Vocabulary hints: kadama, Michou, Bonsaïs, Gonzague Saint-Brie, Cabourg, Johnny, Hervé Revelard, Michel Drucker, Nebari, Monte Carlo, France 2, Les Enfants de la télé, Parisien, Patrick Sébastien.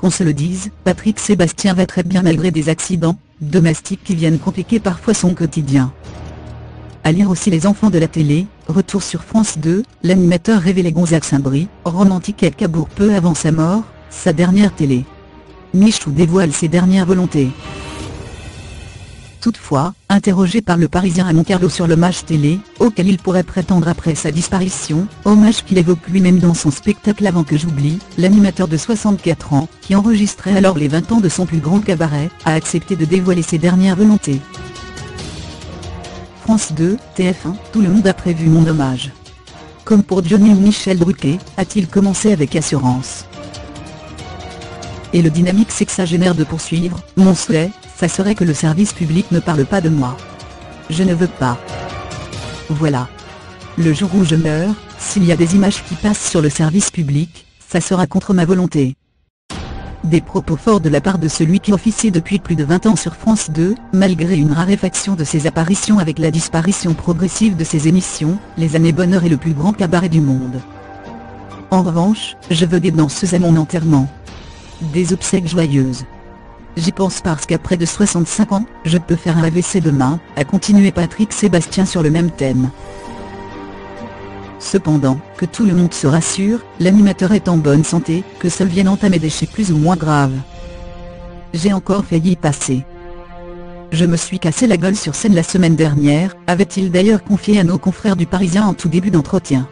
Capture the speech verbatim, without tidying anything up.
Qu'on se le dise, Patrick Sébastien va très bien malgré des accidents domestiques qui viennent compliquer parfois son quotidien. À lire aussi Les Enfants de la télé, retour sur France deux, l'animateur révélé Gonzague Saint-Brie, romantique à Cabourg peu avant sa mort, sa dernière télé. Michou dévoile ses dernières volontés. Toutefois, interrogé par le Parisien à Monte Carlo sur l'hommage télé, auquel il pourrait prétendre après sa disparition, hommage qu'il évoque lui-même dans son spectacle Avant que j'oublie, l'animateur de soixante-quatre ans, qui enregistrait alors les vingt ans de son plus grand cabaret, a accepté de dévoiler ses dernières volontés. France deux, T F un, tout le monde a prévu mon hommage. Comme pour Johnny ou Michel Drucker, a-t-il commencé avec assurance. Et le dynamique s'exagénère de poursuivre, mon souhait, ça serait que le service public ne parle pas de moi. Je ne veux pas. Voilà. Le jour où je meurs, s'il y a des images qui passent sur le service public, ça sera contre ma volonté. Des propos forts de la part de celui qui officie depuis plus de vingt ans sur France deux, malgré une raréfaction de ses apparitions avec la disparition progressive de ses émissions, Les années bonheur et le plus grand cabaret du monde. En revanche, je veux des danseuses à mon enterrement. Des obsèques joyeuses. J'y pense parce qu'après de soixante-cinq ans, je peux faire un A V C demain, a continué Patrick Sébastien sur le même thème. Cependant, que tout le monde se rassure, l'animateur est en bonne santé, que seuls viennent entamer des déchets plus ou moins graves. J'ai encore failli y passer. Je me suis cassé la gueule sur scène la semaine dernière, avait-il d'ailleurs confié à nos confrères du Parisien en tout début d'entretien.